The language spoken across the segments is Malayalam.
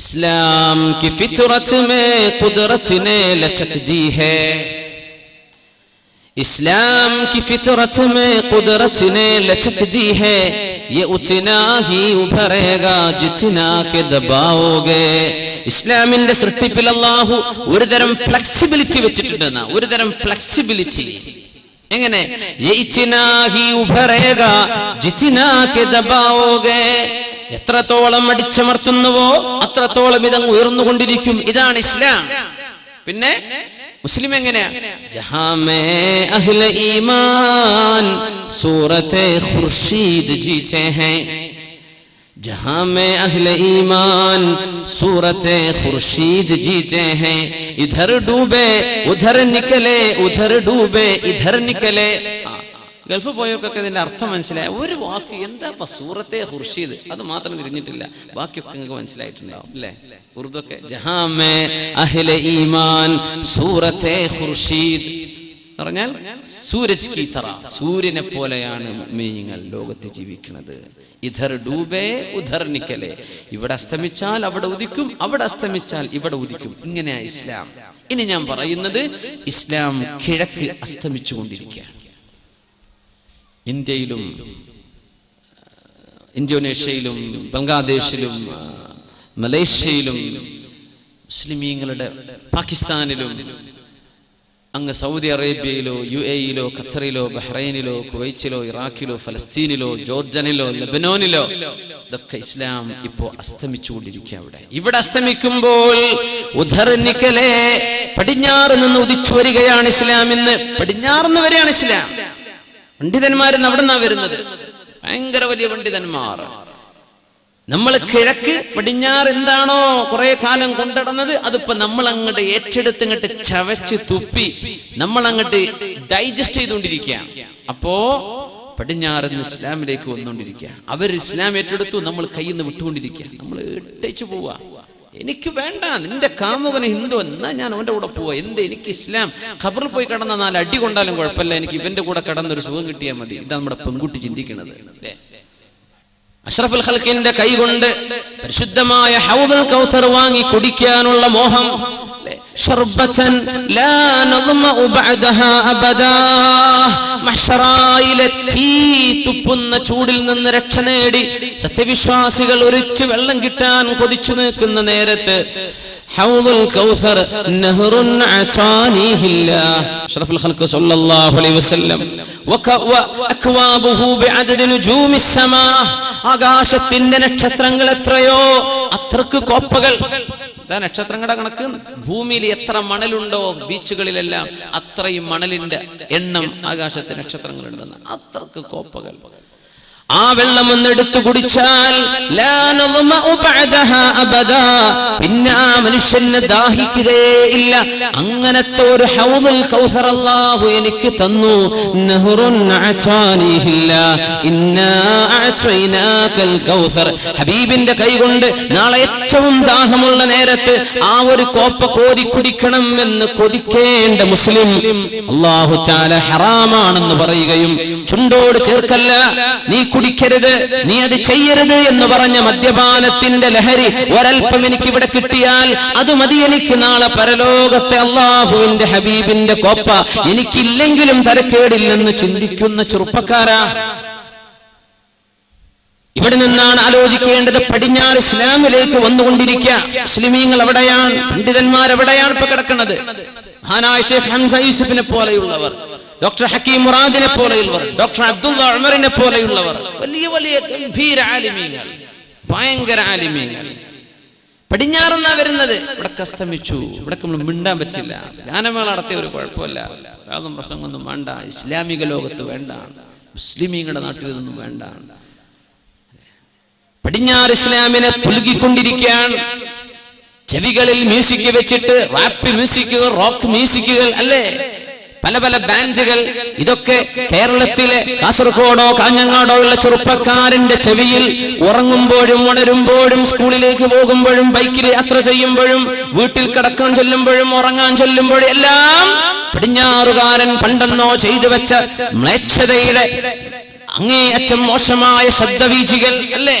اسلام کی فطرت میں قدرت نے لچک دی ہے اسلام کی فطرت میں قدرت نے لچک دی ہے یہ اتنا ہی اُبھرے گا جتنا کے دباؤ گے اسلام اندے سرٹیپل اللہ وردرم فلیکسیبلیٹی وچٹنا وردرم فلیکسیبلیٹی انگنے یہ اتنا ہی اُبھرے گا جتنا کے دباؤ گے یتر تولم اڈچمرتنو اتر تولم ادنگ ویرنو گنڈیدیکم ادان اسلام پننے مسلم انگنیا جہاں میں اہل ایمان صورت خورشید جیتے ہیں جہاں میں اہل ایمان صورت خورشید جیتے ہیں ادھر ڈوبے ادھر نکلے ادھر ڈوبے ادھر نکلے گلف پوئے کا کہتے ہیں ارتھا منسل ہے اور واقعی اندھا پا صورت خورشید ادھا ماتم درنیٹ اللہ واقعی اکھنگ منسل ہے اللہ اردو کے جہاں میں اہل ایمان صورت خورشید سورج کی طرح سورج نے پولیان مینگل لوگت جیوی کھند ادھر ڈوبے ادھر نکلے اوڑا استمچال اوڑا اودھکم اوڑا استمچال اوڑا اودھکم انگنے اسلام انہیں جام پر ایند اسلام کھڑک استمچ گونڈی لکھیا ഇന്ത്യയിലും ഇന്തോനേഷ്യയിലും ബംഗ്ലാദേശിലും മലേഷ്യയിലും മുസ്ലിമീങ്ങളുടെ പാകിസ്ഥാനിലും അങ്ങ് സൗദി അറേബ്യയിലോ യുഎഇയിലോ ഖത്തറിലോ ബഹ്റൈനിലോ കുവൈറ്റിലോ ഇറാഖിലോ ഫലസ്തീനിലോ ജോർജനിലോ ലബനോനിലോ ഇതൊക്കെ ഇസ്ലാം ഇപ്പോൾ അസ്തമിച്ചുകൊണ്ടിരിക്കുക അവിടെ ഇവിടെ അസ്തമിക്കുമ്പോൾ ഉദ്ധരണിക്കലെ പടിഞ്ഞാറ് നിന്ന് ഉദിച്ചു വരികയാണ് ഇസ്ലാം ഇന്ന് പടിഞ്ഞാറുന്ന് വരെയാണ് ഇസ്ലാം വണ്ടിതന്മാര് നവിടുന്നാ വരുന്നത് ഭയങ്കര വലിയ വണ്ടിതന്മാർ നമ്മൾ കിഴക്ക് പടിഞ്ഞാറ് എന്താണോ കുറെ കാലം കൊണ്ടിടുന്നത് അതിപ്പോ നമ്മൾ അങ്ങോട്ട് ഏറ്റെടുത്ത് ഇങ്ങോട്ട് ചവച്ച് തുപ്പി നമ്മൾ അങ്ങോട്ട് ഡൈജസ്റ്റ് ചെയ്തുകൊണ്ടിരിക്കുകയാണ് അപ്പോ പടിഞ്ഞാറ് ഇസ്ലാമിലേക്ക് വന്നുകൊണ്ടിരിക്കുക അവർ ഇസ്ലാം ഏറ്റെടുത്തു നമ്മൾ കയ്യിൽ നിന്ന് വിട്ടുകൊണ്ടിരിക്കുക നമ്മൾ ഇട്ടേച്ചു പോവാ എനിക്ക് വേണ്ട നിന്റെ കാമുകന് ഹിന്ദു എന്നാ ഞാൻ അവൻ്റെ കൂടെ പോവാ എന്ത് എനിക്ക് ഇസ്ലാം ഖബറിൽ പോയി കിടന്ന നാല് അടി കൊണ്ടാലും കുഴപ്പമില്ല എനിക്ക് ഇവൻ്റെ കൂടെ കിടന്നൊരു സുഖം കിട്ടിയാൽ മതി ഇതാണ് നമ്മുടെ പെൺകുട്ടി ചിന്തിക്കുന്നത് അല്ലേ അഷ്റഫുൽ ഖൽഖിന്റെ കൈ കൊണ്ട് പരിശുദ്ധമായ ഹൗദുൽ കൗസർ വാങ്ങി കുടിക്കാനുള്ള മോഹം ശർബതൻ ലാ നദ്മഉ ബഅദഹാ അബദാ മഹ്ശറായിലെ തീ തുപ്പുന്ന ചൂടിൽ നിന്ന് രക്ഷ നേടി സത്യവിശ്വാസികൾ ഒരിച്ചു വെള്ളം കിട്ടാൻ കൊതിച്ചു നിൽക്കുന്ന നേരത്തെ ഹൗദുൽ കൗസർ നഹറുൻ അതാനിഹില്ലാ അഷ്റഫുൽ ഖൽഖ് സല്ലല്ലാഹു അലൈഹി വസല്ലം വകവ അക്വാബുഹു ബിഅദദി നുജൂമിസ് സമാ ആകാശത്തിന്റെ നക്ഷത്രങ്ങൾ എത്രയോ അത്രക്ക് കോപ്പകൾ ഇതാ നക്ഷത്രങ്ങളുടെ കണക്ക് ഭൂമിയിൽ എത്ര മണലുണ്ടോ ബീച്ചുകളിലെല്ലാം അത്രയും മണലിന്റെ എണ്ണം ആകാശത്തെ നക്ഷത്രങ്ങളുണ്ടെന്ന് അത്രക്ക് കോപ്പകൾ ആ വെള്ളം ഒന്നെടുത്തു കുടിച്ചാൽ പിന്നെ ആ മനുഷ്യനെ ദാഹിക്കുകയേ ഇല്ല അങ്ങനത്തെ ഒരു ഹൗദുൽ കൗസർ അല്ലാഹു എനിക്ക് തന്നു നഹറുൻ അഅതാനിഹില്ല ഇന്നാ അഅതൈനാകൽ കൗസർ ഹബീബിന്റെ കൈകൊണ്ട് നാളെ ഏറ്റവും ദാഹമുള്ള നേരത്തെ ആ ഒരു കോപ്പ കോരി കുടിക്കണം എന്ന് കൊതിക്കേണ്ട മുസ്ലിം അല്ലാഹു തആല ഹറാമാണെന്ന് പറയുകയും ചുണ്ടോട് ചേർക്കല്ല നീ കുടിക്കരുത് നീ അത് ചെയ്യരുത് എന്ന് പറഞ്ഞ മദ്യപാനത്തിന്റെ ലഹരി ഒരൽപ്പം എനിക്ക് ഇവിടെ കിട്ടിയാൽ അത് മതി എനിക്ക് നാളെ പരലോകത്തെ അള്ളാഹുവിന്റെ ഹബീബിന്റെ കോപ്പ എനിക്കില്ലെങ്കിലും തരക്കേടില്ലെന്ന് ചിന്തിക്കുന്ന ചെറുപ്പക്കാരാ ഇവിടെ നിന്നാണ് ആലോചിക്കേണ്ടത് പടിഞ്ഞാറ് ഇസ്ലാമിലേക്ക് വന്നുകൊണ്ടിരിക്കുക മുസ്ലിമീങ്ങൾ എവിടെയാണ് പണ്ഡിതന്മാർ എവിടെയാണ് ഇപ്പൊ കിടക്കുന്നത് മഹാനായ ശൈഖ് ഹംസ യൂസഫിനെ പോലെയുള്ളവർ ഡോക്ടർ ഹക്കീം മുറാദിനെ പോലെയുള്ളവർ ഡോക്ടർ അബ്ദുള്ള ഉമറിനെ പോലെയുള്ളവർ വലിയ വലിയ ഗംഭീര ആലിമീങ്ങൾ ഭയങ്കര ആലിമീങ്ങൾ പടിഞ്ഞാറെന്നാ വരുന്നത് ഇവിടെ കസ്തമിച്ചു ഇവിടെ നമ്മൾ മിണ്ടാൻ പറ്റില്ല ഗാനമേള നടത്തിയ ഒരു കുഴപ്പമില്ല വേദം പ്രസംഗമൊന്നും വേണ്ട ഇസ്ലാമിക ലോകത്ത് വേണ്ട മുസ്ലിമീങ്ങളുടെ നാട്ടിൽ നിന്നും വേണ്ട പടിഞ്ഞാറ് ഇസ്ലാമിനെ പുലുകിക്കൊണ്ടിരിക്കുകയാണ് ചെവികളിൽ മ്യൂസിക് വെച്ചിട്ട് റാപ്പ് മ്യൂസിക്കുകൾ റോക്ക് മ്യൂസിക്കുകൾ അല്ലേ പല പല ബാൻഡുകൾ ഇതൊക്കെ കേരളത്തിലെ കാസർഗോഡോ കാഞ്ഞങ്ങാടോ ഉള്ള ചെറുപ്പക്കാരന്റെ ചെവിയിൽ ഉറങ്ങുമ്പോഴും ഉണരുമ്പോഴും സ്കൂളിലേക്ക് പോകുമ്പോഴും ബൈക്കിൽ യാത്ര ചെയ്യുമ്പോഴും വീട്ടിൽ കിടക്കാൻ ചെല്ലുമ്പോഴും ഉറങ്ങാൻ ചെല്ലുമ്പോഴും എല്ലാം പടിഞ്ഞാറുകാരൻ പണ്ടെന്നോ ചെയ്തു വെച്ച മ്ലേച്ഛതയുടെ അങ്ങേയറ്റം മോശമായ ശബ്ദവീചികൾ അല്ലേ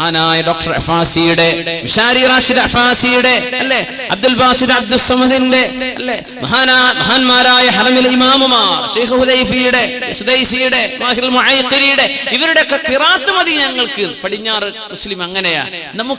ഹാനായ ഡോക്ടർ അഫാസിയുടെ മിശാരി റാഷിദ് അഫാസിയുടെ അല്ലേ അബ്ദുൽ ബാസിദ് അബ്ദുൽ സമദിന്റെ അല്ലേ മഹാന്മാരായ ഹറമിലെ ഇമാമുമാർ ശൈഖ് ഹുദൈഫിയുടെ സുദൈസിയുടെ മാഹിൽ മുഅയ്ഖിരിയുടെ ഇവരുടെയൊക്കെ ഖിറാത്ത് മതി ഞങ്ങൾക്ക്. പടിഞ്ഞാറ് മുസ്ലിം അങ്ങനെയാ നമുക്ക്.